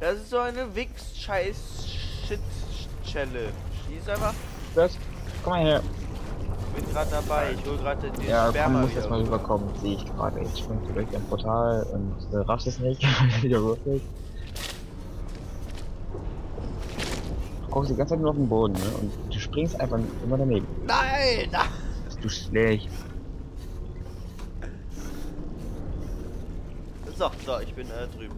Das ist so eine Wix-Scheiß-Shit-Challenge. Schieß einfach. Das? Komm mal her. Ich bin gerade dabei, ich hol gerade den Sperma. Ich muss jetzt mal rüberkommen, sehe ich gerade. Ich springe durch ein Portal und raff es nicht, weil ich wieder würfel. Du kommst die ganze Zeit nur auf den Boden, ne? Und du springst einfach immer daneben. Nein! Bist du schlecht. So, so, ich bin drüben.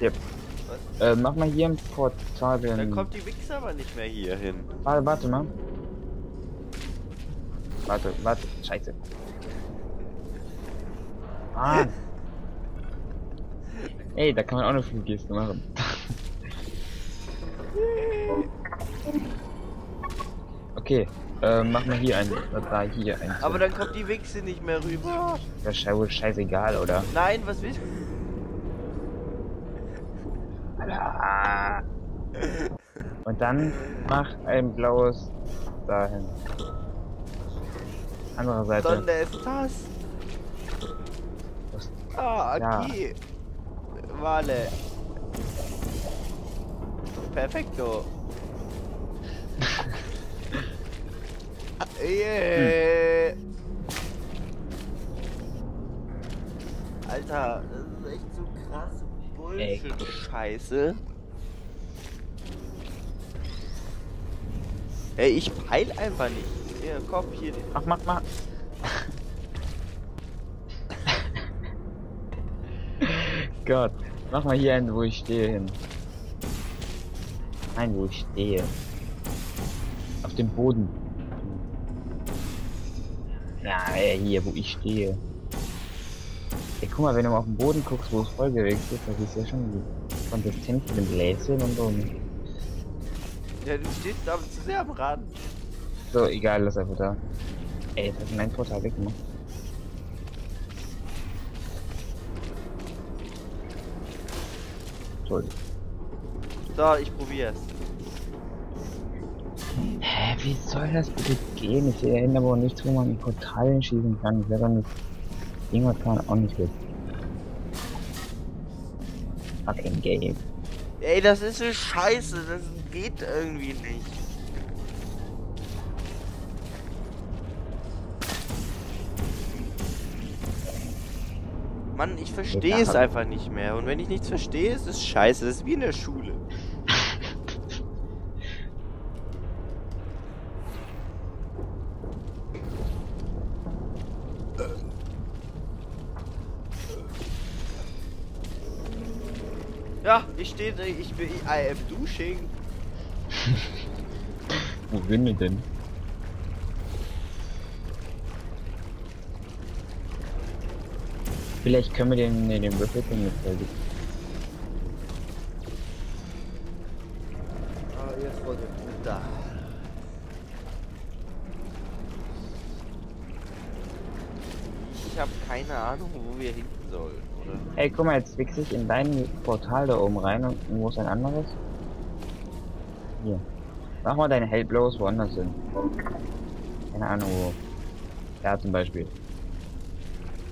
Yep. Mach mal hier ein Portal. Dann kommt die Wichser aber nicht mehr hier hin. Warte mal. Warte. Scheiße. Ah. Ey, da kann man auch eine Fluggeste machen. Okay, mach mal hier einen. Da hier ein. Aber dann kommt die Wichse nicht mehr rüber. Das ist ja wohl scheißegal, oder? Nein, was willst du? Und dann mach ein blaues dahin. Andere Seite. Sonne ist das. Ah, okay. Ja. Vale. Perfekto. Yeah. Alter, das ist echt so krass. Bullshit-Scheiße. Ey, ich peil einfach nicht. Hier, komm, hier. Ach, mach. Gott, mach mal hier hin, wo ich stehe, hin. Nein, wo ich stehe. Auf dem Boden. Na, ja, hier, wo ich stehe. Ey, guck mal, wenn du mal auf den Boden guckst, wo es vollgeregt ist, das ist ja schon die Konsistenz mit dem Bläschen und so. Ja, du stehst aber zu sehr am Rand. So, egal, lass einfach da. Ey, jetzt hast du mein Portal weggemacht. Toll. So, ich probier's. Hä, wie soll das bitte gehen? Ich erinnere aber nichts, wo man mit Portalen schießen kann. Ich werde doch nicht. Irgendwas kann auch nicht weg. Fucking Game. Ey, das ist so scheiße, das geht irgendwie nicht. Mann, ich verstehe es einfach nicht mehr. Und wenn ich nichts verstehe, ist es scheiße. Das ist wie in der Schule. Ja, ich stehe, ich bin I am dusching. Wo bin ich denn? Vielleicht können wir den Würfel mitfolgen. Ah, jetzt wurde mit da. Ich habe keine Ahnung, wo wir hin sollen. Ey, guck mal, jetzt wichse ich in dein Portal da oben rein und wo ist ein anderes? Hier. Mach mal deine Hellblows woanders hin. Keine Ahnung wo. Ja, zum Beispiel.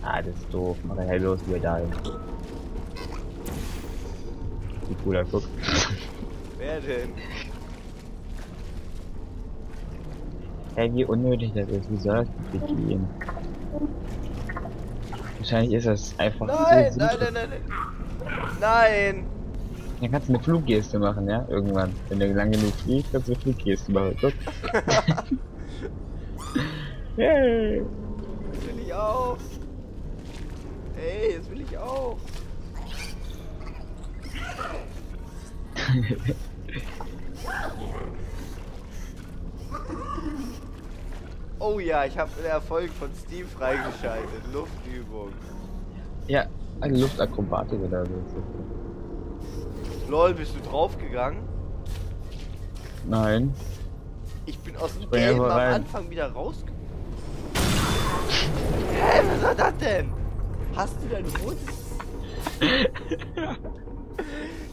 Ah, das ist doof. Mach dein Hellblows wieder da hin. Sieht cool aus, guck. Wer denn? Ey, wie unnötig das ist. Wie soll das bitte gehen? Wahrscheinlich ist das einfach. Nein, so nein. Dann kannst du eine Fluggeste machen, ja? Irgendwann. Wenn du lange genug fliegst, kannst du eine Fluggeste machen. Guck. Hey. Jetzt will ich auch. Ey, jetzt will ich auch. Oh ja, ich habe den Erfolg von Steam freigeschaltet. Luftübung. Ja, eine Luftakrobatik oder so. Lol, bist du draufgegangen? Nein. Ich bin aus dem Game am Anfang wieder rausgekommen. Hä, was war das denn? Hast du dein Rotes?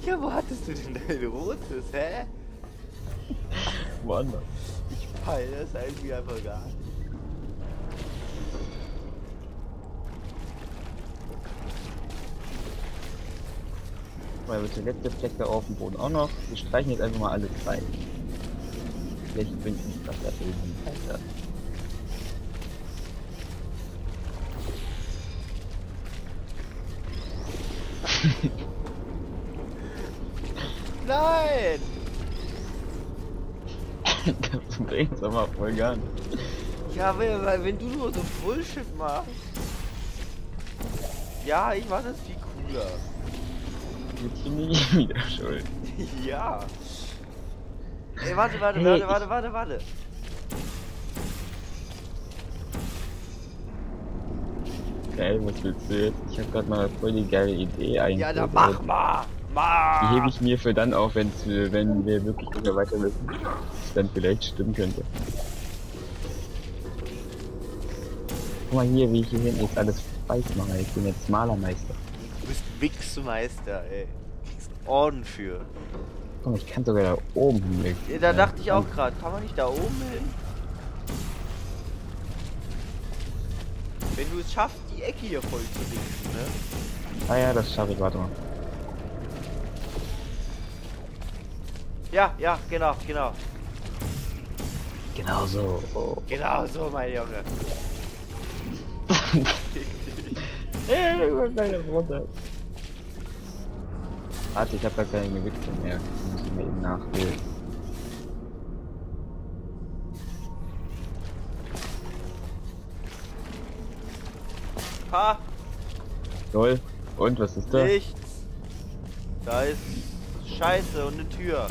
Ja, wo hattest du denn dein Rotes, hä? Woanders. Das ist eigentlich einfach gar nicht. weil das letzte Fleck da auf dem Boden auch noch. Wir streichen jetzt einfach mal alle drei. Vielleicht bin ich nicht dafür Alter. Nein! Das bringt's aber voll gar nicht. Ja, wenn du nur so Bullshit machst. Ja, ich war das viel cooler. Jetzt bin ich wieder schuld. Ja. Ey, warte. Geil, was willst du jetzt? Ich hab grad mal voll die geile Idee eigentlich. Ja, dann mach mal! Die hebe ich mir für dann auf, wenn wir wirklich wieder weiter müssen. Das dann vielleicht stimmen könnte. Guck mal hier, wie ich hier hinten jetzt alles weiß mache. Ich bin jetzt Malermeister. Du bist Wichsmeister, ey. Du kriegst einen Orden für. Guck mal, ich kann sogar da oben hin. Ja, da dachte ich auch gerade, kann man nicht da oben hin? Wenn du es schaffst, die Ecke hier voll zu dichten, ne? Ah ja, das schaffe ich, warte mal. Ja, genau. Genau so. Oh. Genau so, mein Junge. Hey, über meine Runde. Warte, ich hab da keine Gewichte mehr. Ich muss mir eben nachgehen. Ha! Toll. Und was ist da? Nichts. Da ist Scheiße und eine Tür.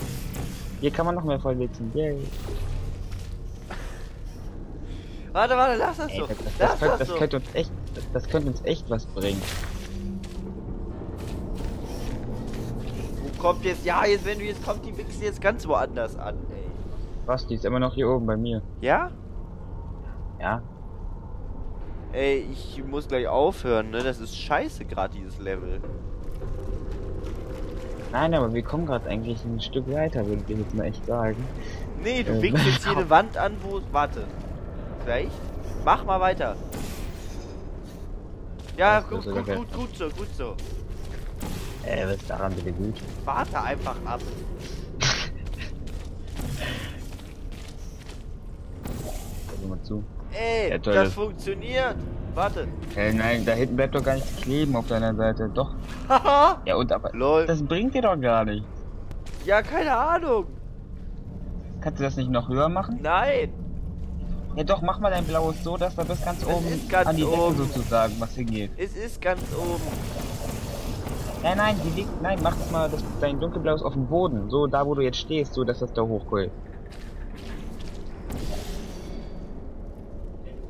Hier kann man noch mehr vollwitzen. Yay. Warte, lass das so. Das könnte uns echt was bringen. Wo kommt jetzt? Ja, jetzt wenn du jetzt kommt, die Wichse jetzt ganz woanders an, ey. Was, die ist immer noch hier oben bei mir. Ja? Ja. Ey, ich muss gleich aufhören, ne? Das ist scheiße gerade dieses Level. Nein, aber wir kommen gerade eigentlich ein Stück weiter, würde ich jetzt mal echt sagen. Nee, du wickst jetzt jede Wand an, wo... Warte. Vielleicht? Mach mal weiter. Ja, gut so. Was ist daran bitte gut? Warte einfach ab. Hör mal zu. Ey, ja, das funktioniert. Warte. Nein, da hinten bleibt doch gar nichts kleben auf deiner Seite. Doch. Ja, und aber Lol. Das bringt dir doch gar nichts. Ja, keine Ahnung. Kannst du das nicht noch höher machen? Nein. Ja doch, mach mal dein blaues so, dass da bis ganz es oben ganz an die Decke oben. Sozusagen was hingeht. Es ist ganz oben. Nein, die liegt... Nein, mach das mal, dein dunkelblaues auf dem Boden. So, da wo du jetzt stehst, so dass das da hochgeht.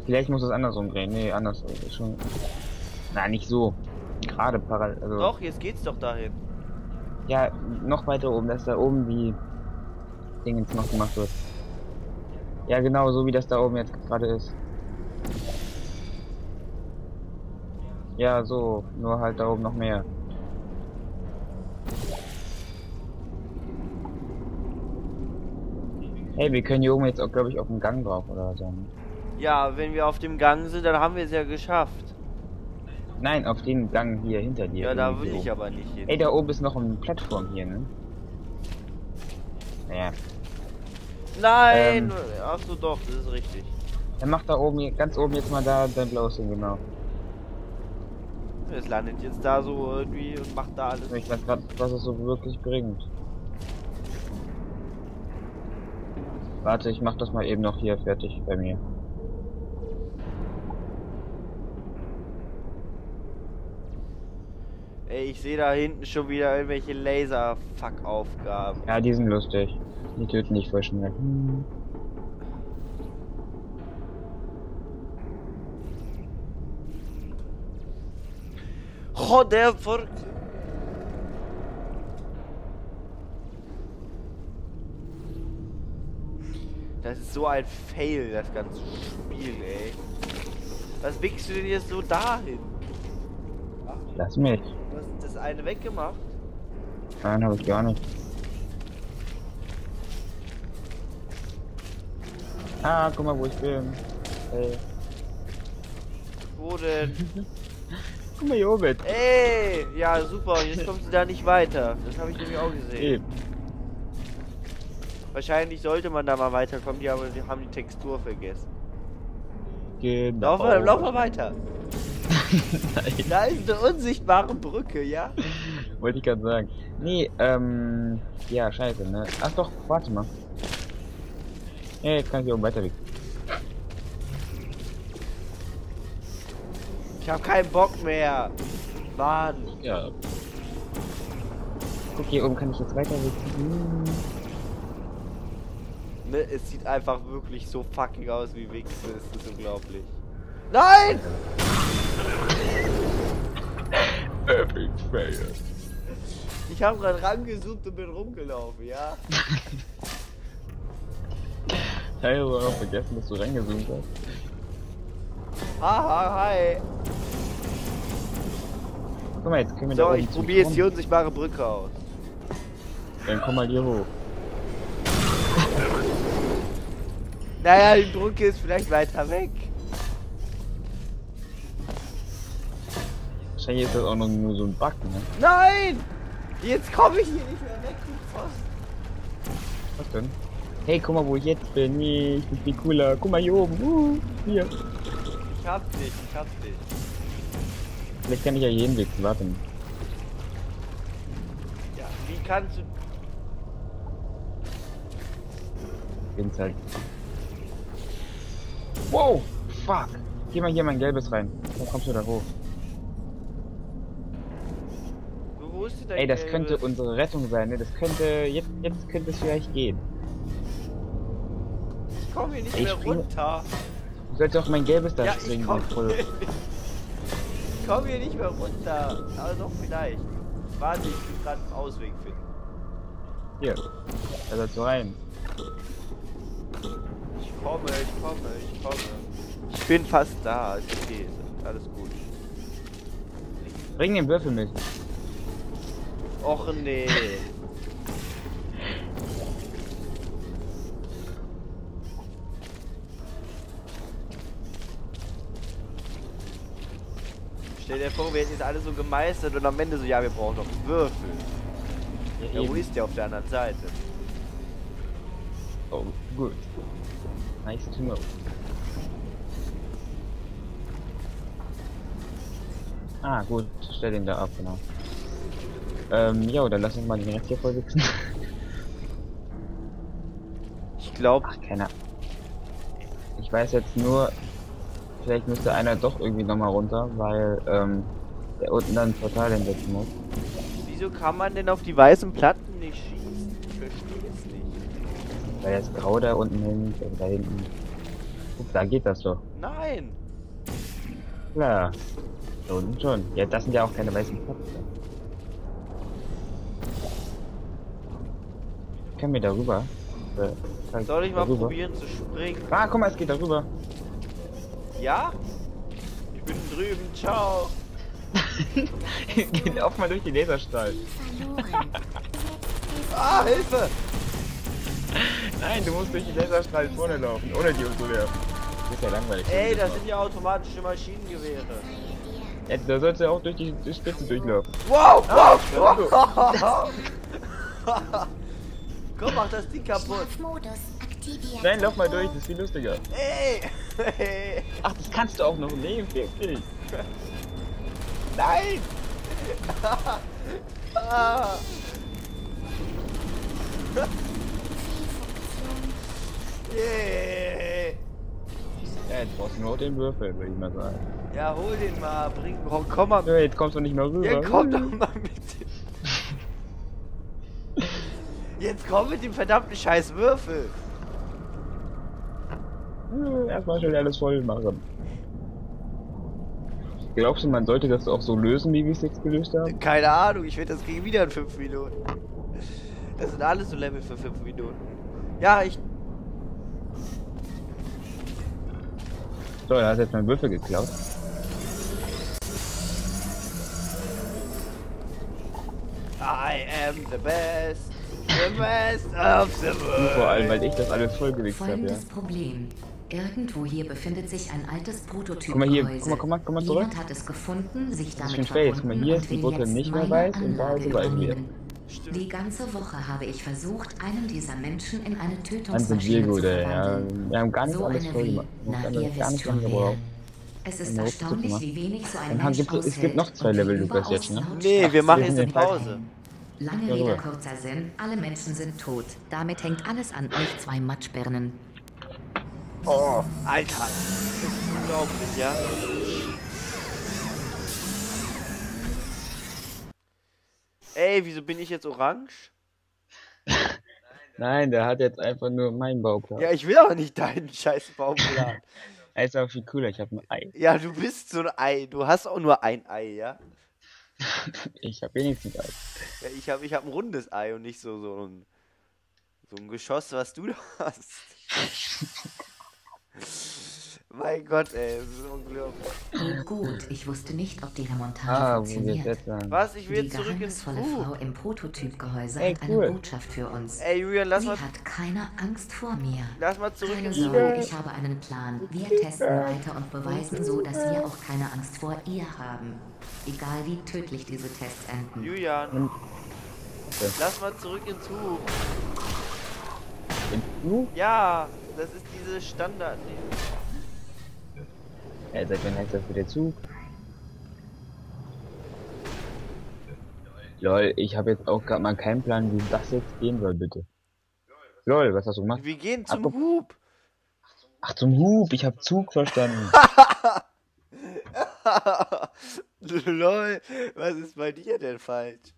Vielleicht muss das andersrum drehen. Nee, anders. Schon... Na, nicht so. Gerade parallel. Also doch, jetzt geht's doch dahin. Ja, noch weiter oben, dass da oben die Dingens noch gemacht wird. Ja, genau, so wie das da oben jetzt gerade ist. Ja, so. Nur halt da oben noch mehr. Hey, wir können hier oben jetzt auch, glaube ich, auf dem Gang drauf oder so. Ja, wenn wir auf dem Gang sind, dann haben wir es ja geschafft. Nein, auf den Gang hier hinter dir. Ja, da will ich aber nicht hin. Ey, da oben ist noch eine Plattform hier, ne? Naja. Nein! Ach so, doch, das ist richtig. Er macht da oben, ganz oben jetzt mal da dein blaues hin, genau. Es landet jetzt da so irgendwie und macht da alles. Ich weiß gerade, was es so wirklich bringt. Warte, ich mach das mal eben noch hier fertig bei mir. Ey, ich sehe da hinten schon wieder irgendwelche Laser-Fuck-Aufgaben. Ja, die sind lustig. Die töten nicht voll schnell. Oh, der Furcht! Das ist so ein Fail, das ganze Spiel, ey. Was wickst du denn jetzt so dahin? Lass mich. Du hast das eine weggemacht? Nein, habe ich gar nicht. Ah, guck mal, wo ich bin. Hey. Wo denn? Guck mal hier oben. Ey, ja super, jetzt kommst du da nicht weiter. Das habe ich nämlich auch gesehen. Eben. Wahrscheinlich sollte man da mal weiterkommen, die haben die Textur vergessen. Genau. Lauf mal weiter. Nein. Da ist eine unsichtbare Brücke, ja? Wollte ich gerade sagen. Nee, ja, scheiße, ne? Ach doch, warte mal. Hey, jetzt kann ich hier oben weiter weg. Ich hab keinen Bock mehr. Mann. Ja. Guck, hier oben kann ich jetzt weiter weg. Ne, es sieht einfach wirklich so fucking aus wie Wichse. Es ist unglaublich. Nein! Epic fail. Ich habe gerade rangesucht und bin rumgelaufen, ja? Ich habe noch vergessen, dass du reingezoomt hast. Haha, hi! Guck mal, jetzt können wir so, da ich probiere jetzt die unsichtbare Brücke aus. Dann komm mal hier hoch. Naja, die Brücke ist vielleicht weiter weg. Wahrscheinlich ist das auch noch nur so ein Bug, ne? Nein! Jetzt komme ich hier nicht mehr weg, du Pfosten. Was denn? Hey, guck mal, wo ich jetzt bin. Nee, ich bin viel cooler. Guck mal hier oben. Hier. Ich hab dich, ich hab dich. Vielleicht kann ich ja jeden Weg warten. Ja, wie kannst du... Ich bin's halt. Wow! Fuck! Geh mal hier mein Gelbes rein. Dann kommst du da hoch. Ey, das könnte unsere Rettung sein, ne? Das könnte... Jetzt könnte es vielleicht gehen. Ich komme hier nicht mehr runter. Du solltest auch mein Gelbes da springen. Ich komme hier nicht mehr runter. Aber doch vielleicht. Warte, ich will gerade einen Ausweg finden. Hier. Da sollst du rein. Ich komme, ich komme, ich komme. Ich bin fast da. Ist okay. Alles gut. Bring den Würfel mit. Och nee. Stell dir vor, wir hätten jetzt alles so gemeistert und am Ende so, ja, wir brauchen noch einen Würfel. Ja, wo ist der auf der anderen Seite? Oh, gut. Nice to know. Ah, gut. Stell den da ab, genau. Ja, dann lass uns mal den Rest hier vorsitzen. Ich glaube... Ach, keiner. Ich weiß jetzt nur... Vielleicht müsste einer doch irgendwie nochmal runter, weil, der unten dann ein Portal hinsetzen muss. Wieso kann man denn auf die weißen Platten nicht schießen? Ich verstehe es nicht. Weil das Grau da unten hängt und da hinten... Ups, da geht das doch. Nein! Klar. Da unten schon. Ja, das sind ja auch keine weißen Platten. Ich kann mir darüber. Soll ich mal probieren zu springen? Ah, guck mal, es geht darüber. Ja? Ich bin drüben, ciao. Geht auch mal durch die Laserstrahl. Ah, Hilfe! Nein, du musst durch die Laserstrahl vorne laufen, ohne die umzuwerfen. Das ist ja langweilig. Ey, das sind ja automatische Maschinengewehre. Ja, da sollst du auch durch die Spitze durchlaufen. Wow, wow, wow! Komm, mach das Ding kaputt. Nein, lauf mal durch, das ist viel lustiger. Ey! Hey. Ach, das kannst du auch noch nehmen, wirklich. Nein! Yeah. Ja, jetzt brauchst du nur den Würfel, würde ich mal sagen. Ja, hol den mal, bring... Oh, komm mal... Ja, jetzt kommst du nicht mehr rüber. Ja, komm doch mal mit dem... Jetzt komm mit dem verdammten scheiß Würfel! Erstmal schon alles voll machen. Glaubst du, man sollte das auch so lösen, wie wir es jetzt gelöst haben? Keine Ahnung, ich werde das gegen wieder in 5 Minuten. Das sind alles so Level für 5 Minuten. Ja, ich... So, da hast du jetzt meinen Würfel geklaut. I am the best! The best of the world. Vor allem, weil ich das alles vollgewichst habe, ja. Folgendes Problem. Irgendwo hier befindet sich ein altes Prototyp. Guck mal hier, guck mal zurück. Jemand hat es gefunden, sich damit verbunden. Guck mal hier, ist die Brücke nicht mehr weit und da bleiben wir. Die ganze Woche habe ich versucht, einen dieser Menschen in eine Tötungsmaschine zu verwandeln. Ja, wir haben ganz so alles vorgemacht. Es ist erstaunlich, wie wenig so ein Mensch aushält. Es gibt noch zwei Level, Lukas, jetzt, ne? Nee, wir machen jetzt eine Pause. Lange Rede, kurzer Sinn. Alle Menschen sind tot. Damit hängt alles an euch zwei Matschbirnen. Oh, Alter. Das ist unglaublich, ja? Ey, wieso bin ich jetzt orange? Nein, der hat jetzt einfach nur meinen Bauplan. Ja, ich will aber nicht deinen scheiß Bauplan. Er ist auch viel cooler, ich hab ein Ei. Ja, du bist so ein Ei. Du hast auch nur ein Ei, ja? Ich hab wenigstens Ei. Ja, ich hab ein rundes Ei und nicht so ein Geschoss, was du da hast. Mein Gott, ey, das ist unglaublich. Gut, ich wusste nicht, ob die Remontage funktioniert. Was? Ich will jetzt zurück ins Buch. Die geheimnisvolle Frau im Prototypgehäuse hat eine Botschaft für uns. Ey, Julian, lass mal... Sie hat keine Angst vor mir. Lass mal zurück ins Buch. Keine Sorge, ich habe einen Plan. Wir testen weiter und beweisen so, dass wir auch keine Angst vor ihr haben. Egal, wie tödlich diese Tests enden. Julian, lass mal zurück ins Buch. Im Buch? Ja, das ist diese Standard... Ey, seit wann hält das wieder zu? Lol, ich habe jetzt auch gerade mal keinen Plan, wie das jetzt gehen soll, bitte. Lol, was hast du gemacht? Wir gehen zum Hub! Ach, zum Hub, ich habe Zug verstanden. Lol, was ist bei dir denn falsch?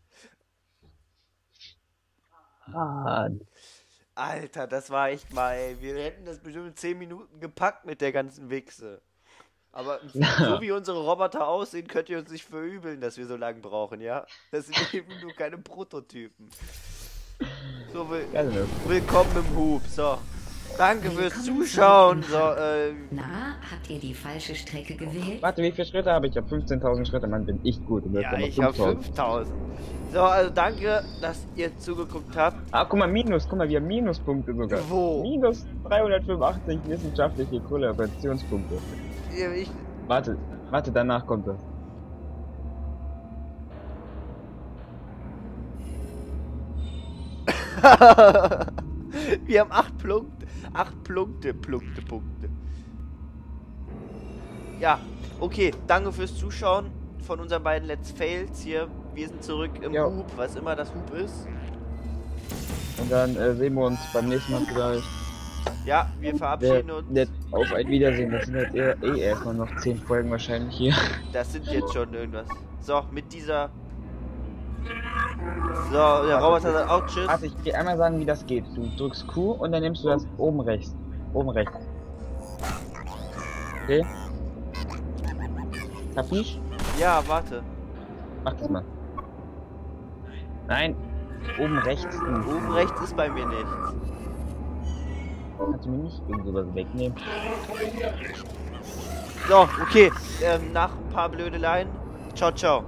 Mann. Alter, das war echt mal, ey. Wir hätten das bestimmt 10 Minuten gepackt mit der ganzen Wichse. Aber so wie unsere Roboter aussehen, könnt ihr uns nicht verübeln, dass wir so lange brauchen, ja? Das sind eben nur keine Prototypen. So, willkommen im Hub, so. Danke fürs Zuschauen, so, Na, habt ihr die falsche Strecke gewählt? Warte, wie viele Schritte habe ich? Ich habe 15.000 Schritte, Mann, bin ich gut. Ja, ich habe 5.000. So, also danke, dass ihr zugeguckt habt. Ah, guck mal, wir haben Minuspunkte sogar. Wo? Minus 385 wissenschaftliche Kollaborationspunkte. Warte, danach kommt das. Wir haben 8 Punkte. Ja, okay, danke fürs Zuschauen von unseren beiden Let's Fails hier. Wir sind zurück im Hub, was immer das Hub ist. Und dann sehen wir uns beim nächsten Mal gleich. Ja, wir verabschieden uns. Auf ein Wiedersehen, das sind halt erstmal noch 10 Folgen wahrscheinlich hier. Das sind jetzt schon irgendwas. So, mit dieser... So, der Roboter sagt auch tschüss. Warte, ich will einmal sagen, wie das geht. Du drückst Q und dann nimmst du das oben rechts. Okay. Kapisch? Ja, warte. Mach das mal. Nein. Oben rechts. Oben rechts ist bei mir nichts. Kannst du mir nicht irgendwas wegnehmen? So, okay. Nach ein paar Blödeleien. Ciao, ciao.